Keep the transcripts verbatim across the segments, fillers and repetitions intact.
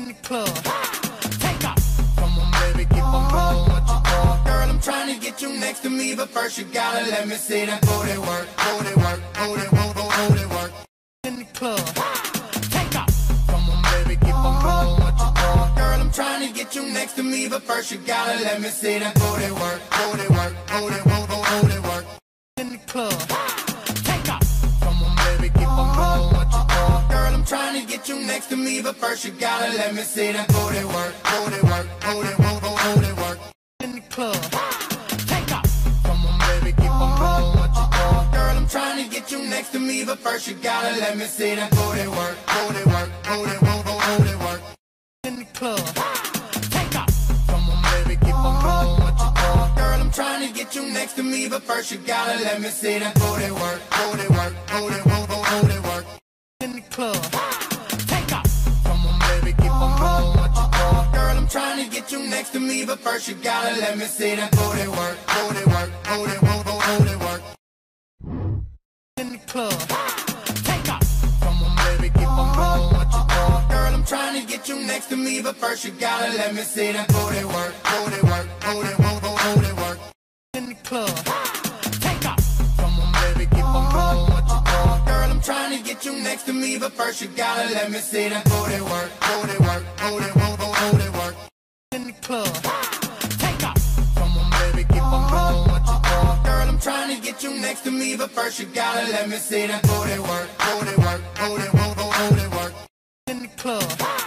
in the club. Take off. Come on, baby, keep on blowing what you want. Girl, I'm trying to get you next to me, but first you gotta let me see that booty work, booty work, booty work, booty work. In the club. Take off. Come on, baby, keep on blowing what you want. Girl, I'm trying to get you next to me, but first you gotta let me see that booty work, booty work, booty work, booty work. In the club. Trying to get you next to me, but first you gotta let me see that booty work, booty work, booty work, booty work. In the club, take off. Come on, baby, keep on blowing what you want. Girl, I'm trying to get you next to me, but first you gotta let me see that booty work, booty work, booty work, booty work. In the club, take off. Come on, baby, keep on blowing what you want. Girl, I'm trying to get you next to me, but first you gotta let me see that booty work, booty work, booty work, booty work. In the club. Trying to get you next to me, but first you gotta let me see that booty work, booty work, booty work, booty work. In the club, take off. Come on, baby, keep on blowing what you want. Girl, I'm trying to get you next to me, but first you gotta let me see that booty work, booty work, booty work, booty work. In the club, take off. Come on, baby, keep on blowing what you want. Girl, I'm trying to get you next to me, but first you gotta let me see that booty work, booty work, booty work, booty work. In the club, take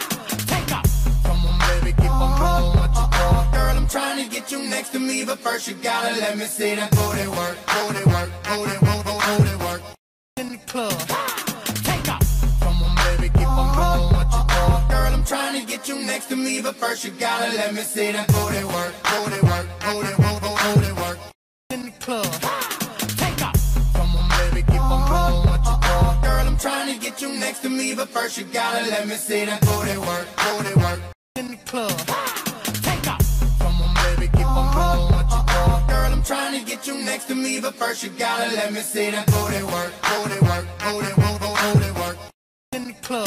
off. Come on, baby, keep on blowing what you want. Girl, I'm trying to get you next to me, but first you gotta let me see that booty work, booty work, booty work, booty work. In the club, take off. Come on, baby, keep on blowing what you want. Girl, I'm trying to get you next to me, but first you gotta let me see that booty work, booty work, booty work, booty work. In the club, take off. Come on, baby, keep on blowing what you want. Girl, I'm trying to get you next to me, but first you gotta let me see that booty work, booty work, booty work, booty work. In the club, take off. Come on, baby, keep on blowing what you want. Girl, I'm trying to get you next to me, but first you gotta let me see that booty work, booty work. In the club,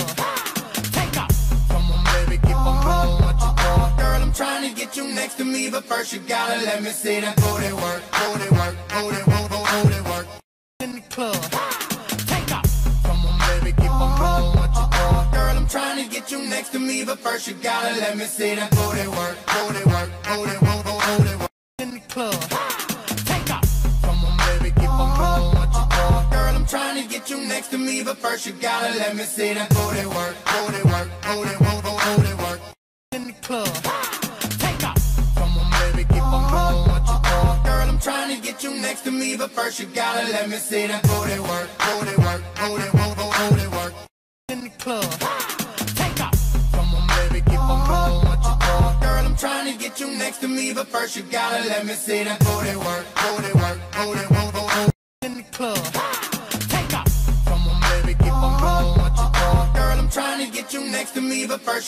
take off. Come on, baby, keep on blowing what you want. Girl, I'm trying to get you next to me, but first you gotta let me see that booty work, booty work, booty work, booty work. In the club. Trying to get you next to me, but first you gotta let me see that booty work, booty work, booty work, booty work. In the club, take off. Come on, baby, keep on blowing what you want. Girl, I'm trying to get you next to me, but first you gotta let me see that booty work, booty work, booty work, booty work. In the club, take off. Come on, baby, keep on blowing what you want. Girl, I'm trying to get you next to me, but first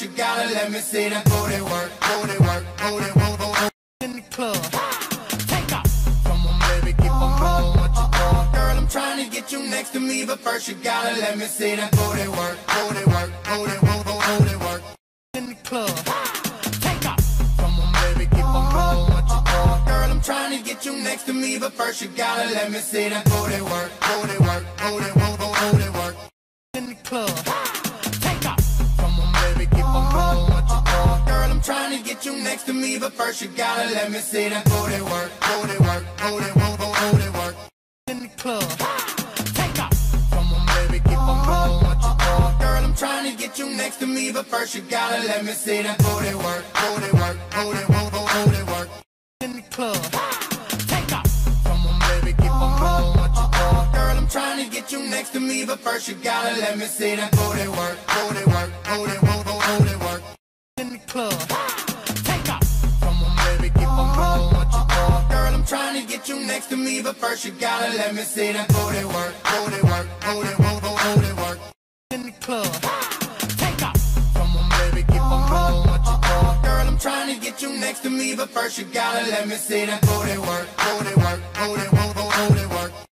you gotta let me see that booty work, booty work, booty work, booty work. In the club. Trying to get you next to me, but first you gotta let me see that booty work, booty work, booty work, booty work. In the club, take off. Come on, baby, keep on blowing what you want. Girl, I'm trying to get you next to me, but first you gotta let me see that booty work, booty work, booty work, booty. In the club, take off. Come on, baby, keep on blowing what you want. Girl, I'm trying to get you next to me, but first you gotta let me see that booty work, booty work, booty work, booty. In the club. Trying to get you next to me, but first you gotta let me see that booty work, booty work, booty work, booty work. In the club, take off. Come on, baby, keep on blowing what you want. Girl, I'm trying to get you next to me, but first you gotta let me see that booty work, booty work, booty work, booty work. In the club, take off. Come on, baby, keep on blowing what you want. Girl, I'm trying to get you next to me, but first you gotta let me see that booty work, booty work, booty work, booty work. In the club, take off. Come on, baby, keep on blowing what you want. Girl, I'm trying to get you next to me, but first you gotta let me see that booty work, booty work, booty work, booty work. In the club, take off. Come on, baby, keep on blowing what you want. Girl, I'm trying to get you next to me, but first you gotta let me see that booty work, booty work, booty work, booty work. In the club, take off. Come on, baby, keep on blowing what you want. Girl, I'm trying to get you next to me, but first you gotta let me see that booty work, booty work, booty work, booty work. In the club, take off. Come on, baby, keep on blowing what you want. Girl, I'm trying to get you next to me, but first you gotta let me see that booty work, booty work,